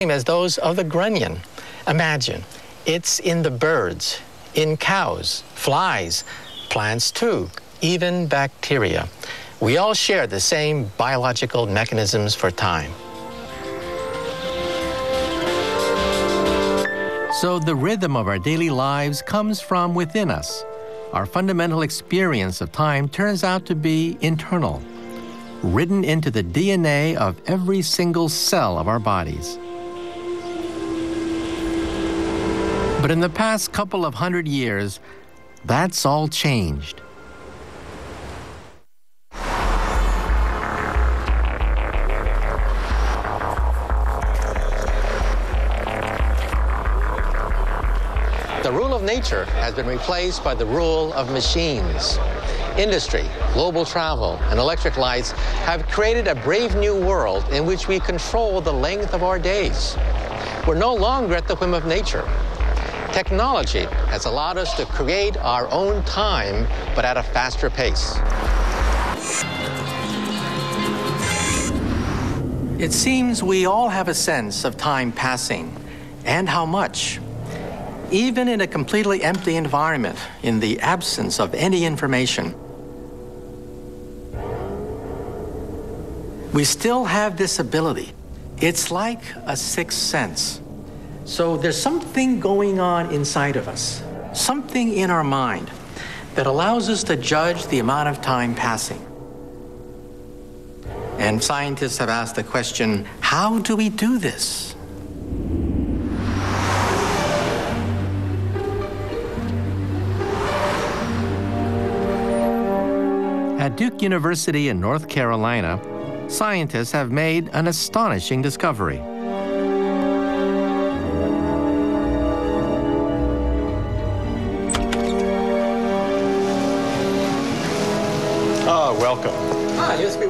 As those of the grunion. Imagine, it's in the birds, in cows, flies, plants too, even bacteria. We all share the same biological mechanisms for time. So the rhythm of our daily lives comes from within us. Our fundamental experience of time turns out to be internal, written into the DNA of every single cell of our bodies. But in the past couple of hundred years, that's all changed. The rule of nature has been replaced by the rule of machines. Industry, global travel, and electric lights have created a brave new world in which we control the length of our days. We're no longer at the whim of nature. Technology has allowed us to create our own time, but at a faster pace. It seems we all have a sense of time passing, and how much. Even in a completely empty environment, in the absence of any information, we still have this ability. It's like a sixth sense. So there's something going on inside of us, something in our mind that allows us to judge the amount of time passing. And scientists have asked the question, how do we do this? At Duke University in North Carolina, scientists have made an astonishing discovery.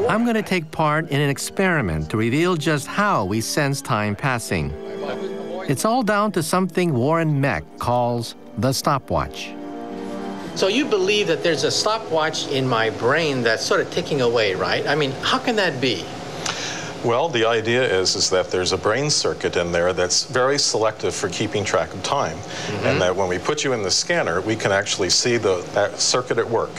I'm going to take part in an experiment to reveal just how we sense time passing. It's all down to something Warren Meck calls the stopwatch. So you believe that there's a stopwatch in my brain that's sort of ticking away, right? I mean, how can that be? Well, the idea is that there's a brain circuit in there that's very selective for keeping track of time. And that when we put you in the scanner, we can actually see that circuit at work.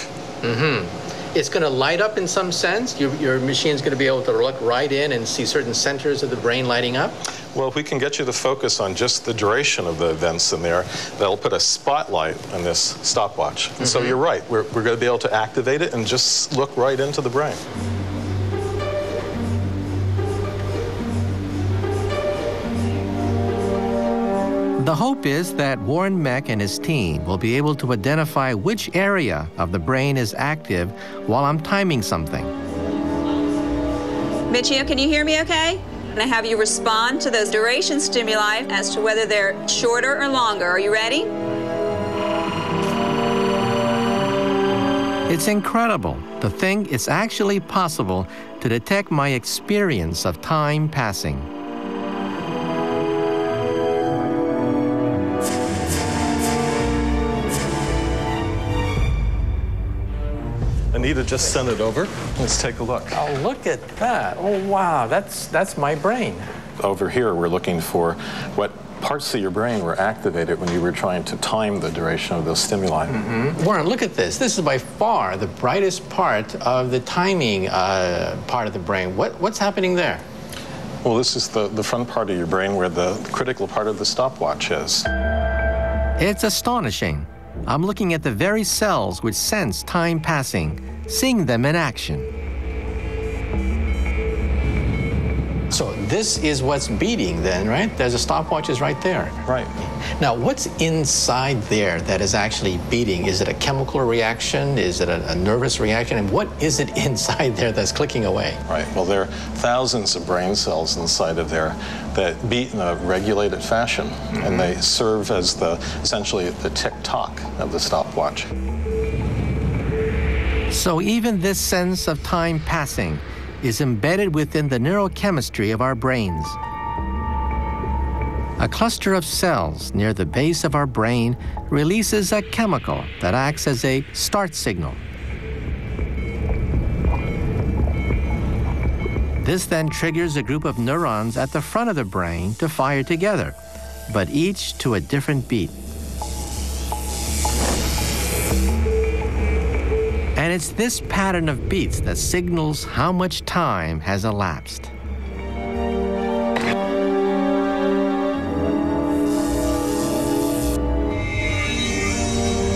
It's going to light up in some sense? Your machine's going to be able to look right in and see certain centers of the brain lighting up? Well, if we can get you to focus on just the duration of the events in there, that'll put a spotlight on this stopwatch. So you're right, we're going to be able to activate it and just look right into the brain. The hope is that Warren Meck and his team will be able to identify which area of the brain is active while I'm timing something. Michio, can you hear me okay? I'm going to have you respond to those duration stimuli as to whether they're shorter or longer. Are you ready? It's incredible to think it's actually possible to detect my experience of time passing. Anita just sent it over. Let's take a look. Oh, look at that. Oh, wow. That's my brain. Over here, we're looking for what parts of your brain were activated when you were trying to time the duration of those stimuli. Warren, look at this. This is by far the brightest part of the timing part of the brain. What's happening there? Well, this is the front part of your brain where the critical part of the stopwatch is. It's astonishing. I'm looking at the very cells which sense time passing, seeing them in action. So this is what's beating then, right? There's a stopwatch is right there. Right. Now, what's inside there that is actually beating? Is it a chemical reaction? Is it a nervous reaction? And what is it inside there that's clicking away? Right. Well, there are thousands of brain cells inside of there that beat in a regulated fashion. And they serve as essentially the tick-tock of the stopwatch. So even this sense of time passing is embedded within the neurochemistry of our brains. A cluster of cells near the base of our brain releases a chemical that acts as a start signal. This then triggers a group of neurons at the front of the brain to fire together, but each to a different beat. And it's this pattern of beats that signals how much time has elapsed.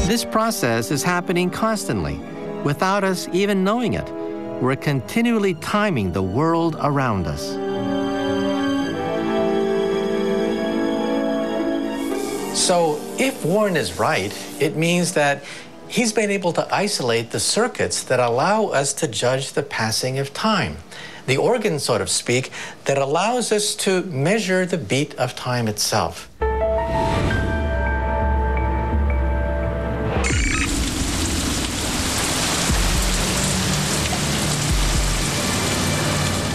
This process is happening constantly, without us even knowing it. We're continually timing the world around us. So if Warren is right, it means that he's been able to isolate the circuits that allow us to judge the passing of time, the organ, so to speak, that allows us to measure the beat of time itself.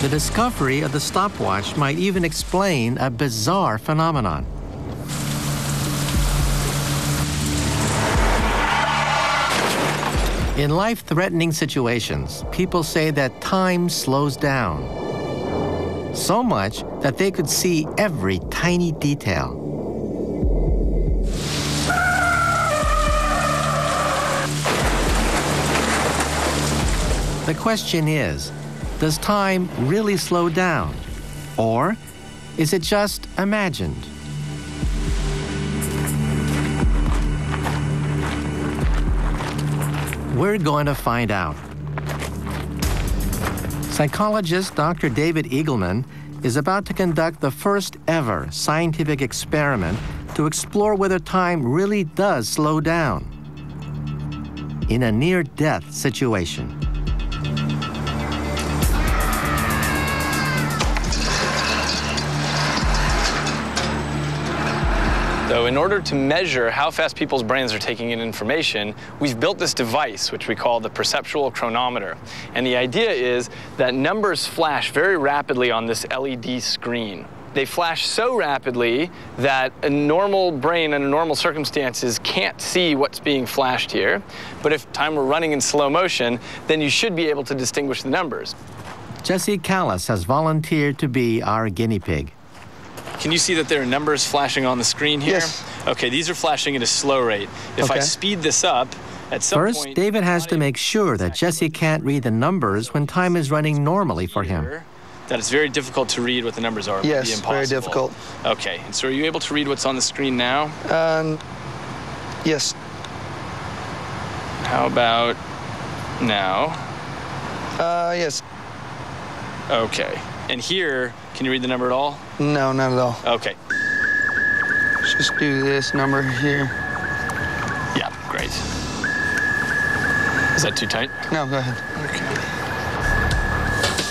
The discovery of the stopwatch might even explain a bizarre phenomenon. In life-threatening situations, people say that time slows down, so much that they could see every tiny detail. The question is, does time really slow down, or is it just imagined? We're going to find out. Psychologist Dr. David Eagleman is about to conduct the first ever scientific experiment to explore whether time really does slow down in a near-death situation. So in order to measure how fast people's brains are taking in information, we've built this device, which we call the perceptual chronometer. And the idea is that numbers flash very rapidly on this LED screen. They flash so rapidly that a normal brain under normal circumstances can't see what's being flashed here. But if time were running in slow motion, then you should be able to distinguish the numbers. Jesse Callis has volunteered to be our guinea pig. Can you see that there are numbers flashing on the screen here? Yes. Okay, these are flashing at a slow rate. If I speed this up, at some point... First, David has to make sure that Jesse can't read the numbers when time is running normally for him. That it's very difficult to read what the numbers are. Yes, very difficult. Okay, and so are you able to read what's on the screen now? Yes. How about now? Yes. Okay. And here, can you read the number at all? No, not at all. Okay. Let's just do this number here. Yeah, great. Is that too tight? No, go ahead.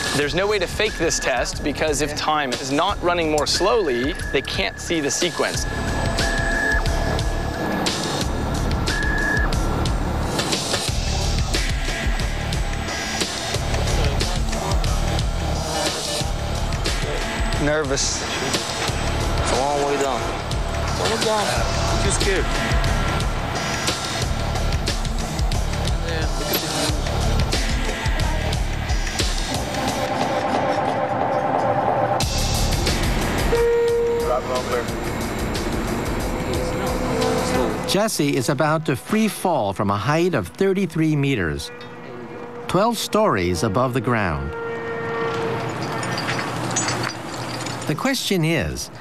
Okay. There's no way to fake this test because if time is not running more slowly, they can't see the sequence. Nervous. It's a long way down. Don't look down. I'm too scared. Jesse is about to free fall from a height of 33 meters, 12 stories above the ground. The question is,